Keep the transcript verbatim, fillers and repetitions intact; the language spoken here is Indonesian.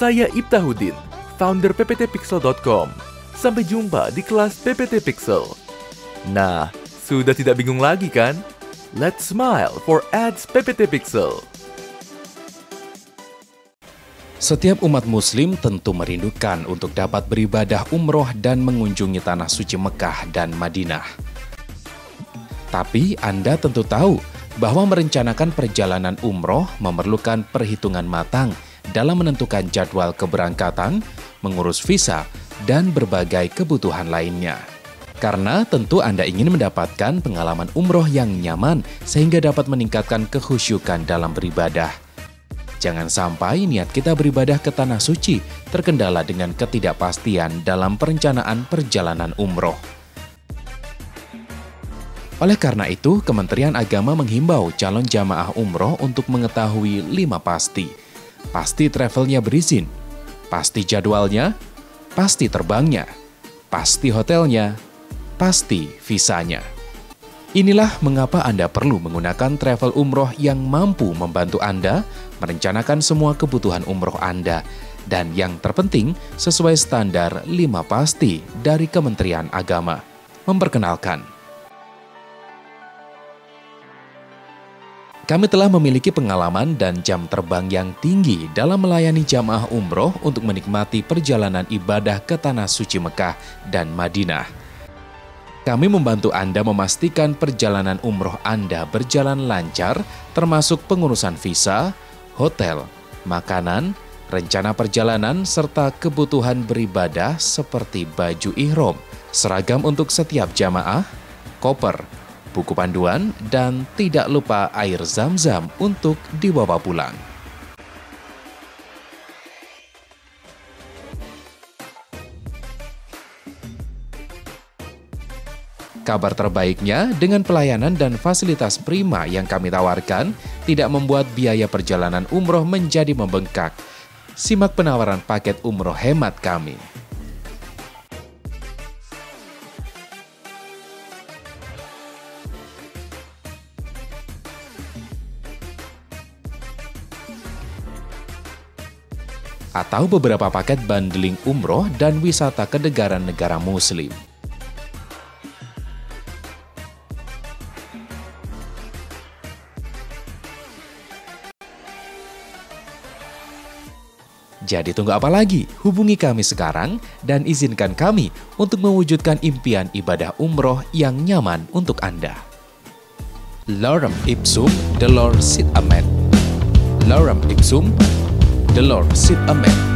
Saya Iptahudin, founder p p t pixel dot com. Sampai jumpa di kelas P P T Pixel. Nah, sudah tidak bingung lagi kan? Let's smile for ads P P T Pixel. Setiap umat muslim tentu merindukan untuk dapat beribadah umroh dan mengunjungi tanah suci Mekah dan Madinah. Tapi Anda tentu tahu bahwa merencanakan perjalanan umroh memerlukan perhitungan matang dalam menentukan jadwal keberangkatan, mengurus visa, dan berbagai kebutuhan lainnya. Karena tentu Anda ingin mendapatkan pengalaman umroh yang nyaman sehingga dapat meningkatkan kehusyukan dalam beribadah. Jangan sampai niat kita beribadah ke tanah suci terkendala dengan ketidakpastian dalam perencanaan perjalanan umroh. Oleh karena itu, Kementerian Agama menghimbau calon jamaah umroh untuk mengetahui lima pasti. Pasti travelnya berizin, pasti jadwalnya, pasti terbangnya, pasti hotelnya, pasti visanya. Inilah mengapa Anda perlu menggunakan travel umroh yang mampu membantu Anda merencanakan semua kebutuhan umroh Anda. Dan yang terpenting, sesuai standar lima pasti dari Kementerian Agama. Memperkenalkan. Kami telah memiliki pengalaman dan jam terbang yang tinggi dalam melayani jamaah umroh untuk menikmati perjalanan ibadah ke tanah suci Mekah dan Madinah. Kami membantu Anda memastikan perjalanan umroh Anda berjalan lancar, termasuk pengurusan visa, hotel, makanan, rencana perjalanan, serta kebutuhan beribadah seperti baju ihram, seragam untuk setiap jamaah, koper, buku panduan, dan tidak lupa air zam-zam untuk dibawa pulang. Kabar terbaiknya, dengan pelayanan dan fasilitas prima yang kami tawarkan, tidak membuat biaya perjalanan umroh menjadi membengkak. Simak penawaran paket umroh hemat kami. Atau beberapa paket bundling umroh dan wisata ke negara-negara muslim. Jadi tunggu apa lagi? Hubungi kami sekarang dan izinkan kami untuk mewujudkan impian ibadah umroh yang nyaman untuk Anda. Lorem ipsum dolor sit amen. Lorem ipsum dolor sit amen.